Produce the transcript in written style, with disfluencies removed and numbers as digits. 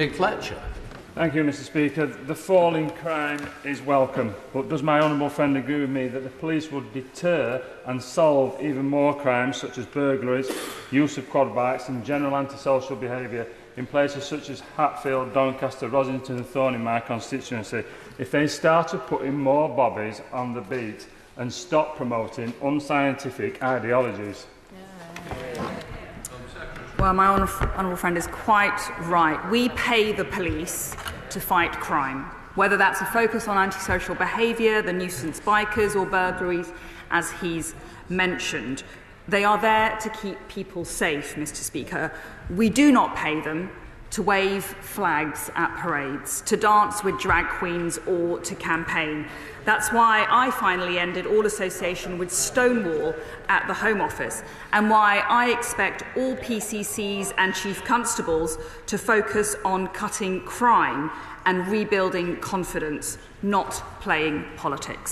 Dick Fletcher. Thank you, Mr. Speaker. The fall in crime is welcome, but does my honourable friend agree with me that the police would deter and solve even more crimes such as burglaries, use of quad bikes and general antisocial behaviour in places such as Hatfield, Doncaster, Rosington and Thorne in my constituency if they started putting more bobbies on the beat and stopped promoting unscientific ideologies? Well, my honourable friend is quite right. We pay the police to fight crime, whether that's a focus on antisocial behaviour, the nuisance bikers or burglaries, as he's mentioned. They are there to keep people safe, Mr. Speaker. We do not pay them to wave flags at parades, to dance with drag queens or to campaign. That's why I finally ended all association with Stonewall at the Home Office and why I expect all PCCs and chief constables to focus on cutting crime and rebuilding confidence, not playing politics.